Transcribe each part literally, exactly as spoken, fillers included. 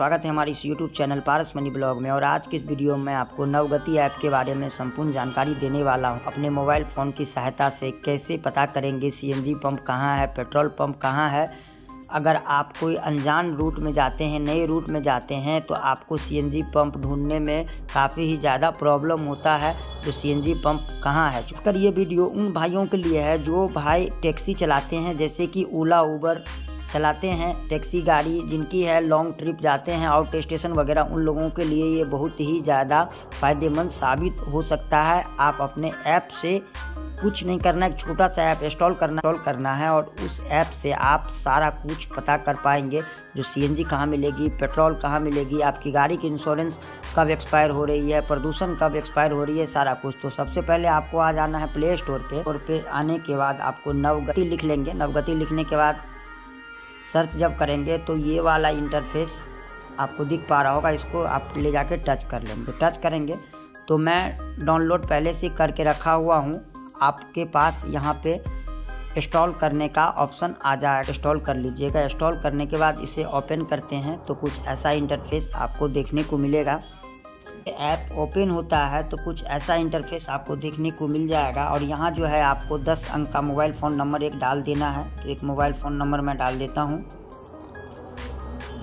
स्वागत है हमारे इस यूट्यूब चैनल पारसमनी ब्लॉग में। और आज के इस वीडियो में आपको नवगति ऐप के बारे में संपूर्ण जानकारी देने वाला हूं। अपने मोबाइल फ़ोन की सहायता से कैसे पता करेंगे सीएनजी पंप कहां है, पेट्रोल पंप कहां है। अगर आप कोई अनजान रूट में जाते हैं, नए रूट में जाते हैं, तो आपको सीएनजी पंप ढूंढने में काफ़ी ही ज़्यादा प्रॉब्लम होता है। जो सीएनजी पंप कहाँ है, इसका ये वीडियो उन भाइयों के लिए है जो भाई टैक्सी चलाते हैं, जैसे कि ओला ऊबर चलाते हैं, टैक्सी गाड़ी जिनकी है, लॉन्ग ट्रिप जाते हैं, आउट स्टेशन वगैरह। उन लोगों के लिए ये बहुत ही ज़्यादा फ़ायदेमंद साबित हो सकता है। आप अपने ऐप से कुछ नहीं करना, एक छोटा सा ऐप इंस्टॉल करना इंस्टॉल करना है और उस ऐप से आप सारा कुछ पता कर पाएंगे। जो सीएनजी कहाँ मिलेगी, पेट्रोल कहाँ मिलेगी, आपकी गाड़ी की इंश्योरेंस कब एक्सपायर हो रही है, प्रदूषण कब एक्सपायर हो रही है, सारा कुछ। तो सबसे पहले आपको आ जाना है प्ले स्टोर पे और पे आने के बाद आपको नवगति लिख लेंगे। नवगति लिखने के बाद सर्च जब करेंगे तो ये वाला इंटरफेस आपको दिख पा रहा होगा। इसको आप ले जाके टच कर लेंगे। टच करेंगे तो मैं डाउनलोड पहले से करके रखा हुआ हूँ। आपके पास यहाँ पे इंस्टॉल करने का ऑप्शन आ जाएगा, इंस्टॉल कर लीजिएगा। इंस्टॉल करने के बाद इसे ओपन करते हैं तो कुछ ऐसा इंटरफेस आपको देखने को मिलेगा। ऐप ओपन होता है तो कुछ ऐसा इंटरफेस आपको देखने को मिल जाएगा। और यहाँ जो है आपको दस अंक का मोबाइल फ़ोन नंबर एक डाल देना है। तो एक मोबाइल फ़ोन नंबर मैं डाल देता हूँ।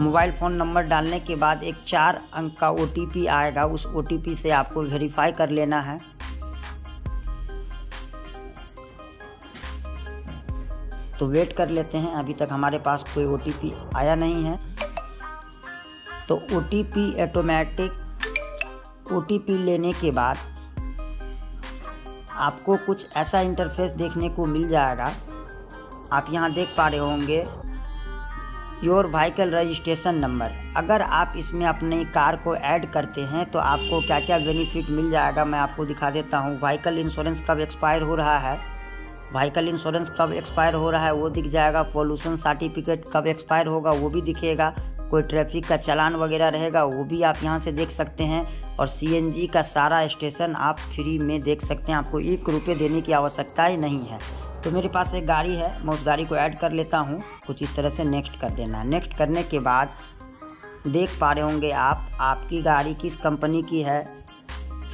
मोबाइल फ़ोन नंबर डालने के बाद एक चार अंक का ओ टी पी आएगा। उस ओ टी पी से आपको वेरीफाई कर लेना है। तो वेट कर लेते हैं, अभी तक हमारे पास कोई ओटीपी आया नहीं है। तो ओटीपी ऑटोमेटिक ओटीपी लेने के बाद आपको कुछ ऐसा इंटरफेस देखने को मिल जाएगा। आप यहाँ देख पा रहे होंगे योर व्हीकल रजिस्ट्रेशन नंबर। अगर आप इसमें अपनी कार को ऐड करते हैं तो आपको क्या क्या बेनिफिट मिल जाएगा मैं आपको दिखा देता हूँ। व्हीकल इंश्योरेंस कब एक्सपायर हो रहा है, व्हीकल इंश्योरेंस कब एक्सपायर हो रहा है वो दिख जाएगा। पोल्यूशन सर्टिफिकेट कब एक्सपायर होगा वो भी दिखेगा। कोई ट्रैफिक का चालान वगैरह रहेगा वो भी आप यहां से देख सकते हैं। और सीएनजी का सारा स्टेशन आप फ्री में देख सकते हैं। आपको एक रुपये देने की आवश्यकता ही नहीं है। तो मेरे पास एक गाड़ी है, मैं उस गाड़ी को ऐड कर लेता हूँ। कुछ इस तरह से नेक्स्ट कर देना है। नेक्स्ट करने के बाद देख पा रहे होंगे आप आपकी गाड़ी किस कंपनी की है,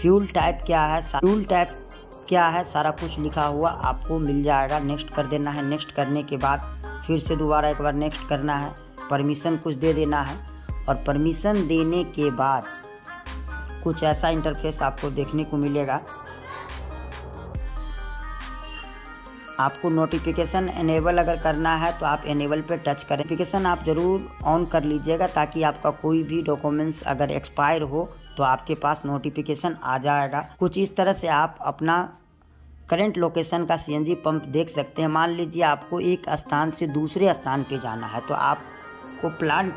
फ्यूल टाइप क्या है, फ्यूल टाइप क्या है, सारा कुछ लिखा हुआ आपको मिल जाएगा। नेक्स्ट कर देना है। नेक्स्ट करने के बाद फिर से दोबारा एक बार नेक्स्ट करना है। परमिशन कुछ दे देना है और परमिशन देने के बाद कुछ ऐसा इंटरफेस आपको देखने को मिलेगा। आपको नोटिफिकेशन इनेबल अगर करना है तो आप इनेबल पे टच करें। नोटिफिकेशन आप ज़रूर ऑन कर लीजिएगा ताकि आपका कोई भी डॉक्यूमेंट्स अगर एक्सपायर हो तो आपके पास नोटिफिकेशन आ जाएगा। कुछ इस तरह से आप अपना करंट लोकेशन का सीएनजी पंप देख सकते हैं। मान लीजिए आपको एक स्थान से दूसरे स्थान पे जाना है तो आपको प्लान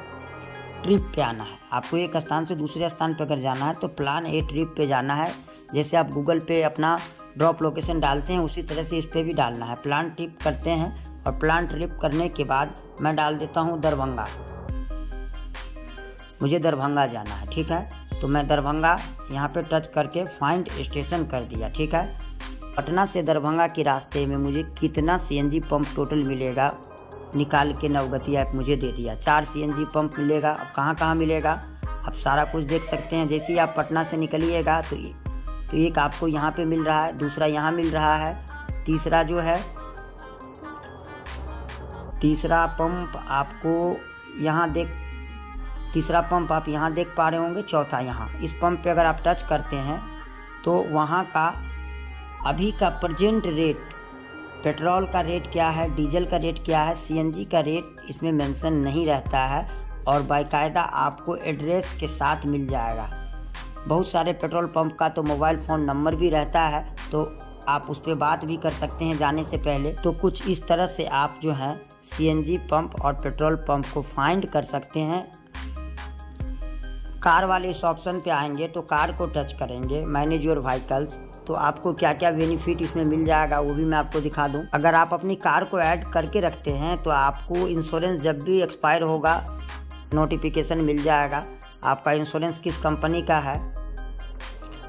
ट्रिप पे आना है। आपको एक स्थान से दूसरे स्थान पे अगर जाना है तो प्लान ए ट्रिप पे जाना है। जैसे आप गूगल पे अपना ड्रॉप लोकेशन डालते हैं उसी तरह से इस पर भी डालना है। प्लान ट्रिप करते हैं और प्लान ट्रिप करने के बाद मैं डाल देता हूँ दरभंगा। मुझे दरभंगा जाना है, ठीक है। तो मैं दरभंगा यहाँ पे टच करके फाइंड स्टेशन कर दिया, ठीक है। पटना से दरभंगा के रास्ते में मुझे कितना सीएनजी पंप टोटल मिलेगा निकाल के नवगति ऐप मुझे दे दिया। चार सीएनजी पंप मिलेगा। अब कहाँ कहाँ मिलेगा आप सारा कुछ देख सकते हैं। जैसे ही आप पटना से निकलिएगा तो तो एक आपको यहाँ पे मिल रहा है, दूसरा यहाँ मिल रहा है, तीसरा जो है तीसरा पंप आपको यहाँ देख तीसरा पंप आप यहाँ देख पा रहे होंगे, चौथा यहाँ। इस पंप पे अगर आप टच करते हैं तो वहाँ का अभी का प्रजेंट रेट, पेट्रोल का रेट क्या है, डीजल का रेट क्या है, सीएनजी का रेट इसमें मेंशन नहीं रहता है। और बाकायदा आपको एड्रेस के साथ मिल जाएगा। बहुत सारे पेट्रोल पंप का तो मोबाइल फ़ोन नंबर भी रहता है तो आप उस पर बात भी कर सकते हैं जाने से पहले। तो कुछ इस तरह से आप जो हैं सीएनजी पंप और पेट्रोल पंप को फाइंड कर सकते हैं। कार वाले इस ऑप्शन पे आएंगे तो कार को टच करेंगे, मैनेज योर व्हीकल्स। तो आपको क्या क्या बेनिफिट इसमें मिल जाएगा वो भी मैं आपको दिखा दूं। अगर आप अपनी कार को ऐड करके रखते हैं तो आपको इंश्योरेंस जब भी एक्सपायर होगा नोटिफिकेशन मिल जाएगा। आपका इंश्योरेंस किस कंपनी का है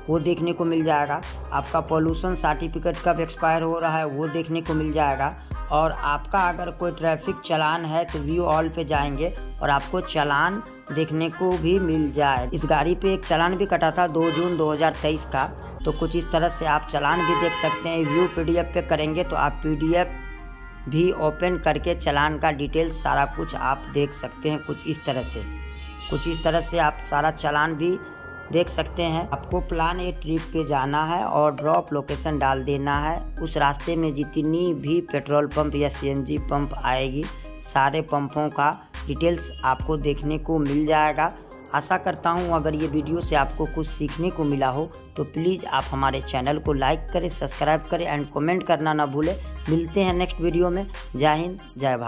वो देखने को मिल जाएगा। आपका पॉल्यूशन सर्टिफिकेट कब एक्सपायर हो रहा है वो देखने को मिल जाएगा। और आपका अगर कोई ट्रैफिक चालान है तो व्यू ऑल पे जाएंगे और आपको चालान देखने को भी मिल जाए। इस गाड़ी पे एक चालान भी कटा था दो जून दो हज़ार तेईस का, तो कुछ इस तरह से आप चालान भी देख सकते हैं। व्यू पीडीएफ पे करेंगे तो आप पीडीएफ भी ओपन करके चालान का डिटेल सारा कुछ आप देख सकते हैं। कुछ इस तरह से कुछ इस तरह से आप सारा चालान भी देख सकते हैं। आपको प्लान ए ट्रिप पे जाना है और ड्रॉप लोकेशन डाल देना है। उस रास्ते में जितनी भी पेट्रोल पंप या सीएनजी पंप आएगी सारे पंपों का डिटेल्स आपको देखने को मिल जाएगा। आशा करता हूं अगर ये वीडियो से आपको कुछ सीखने को मिला हो तो प्लीज़ आप हमारे चैनल को लाइक करें, सब्सक्राइब करें एंड कमेंट करना ना भूलें। मिलते हैं नेक्स्ट वीडियो में। जय हिंद, जय भारत।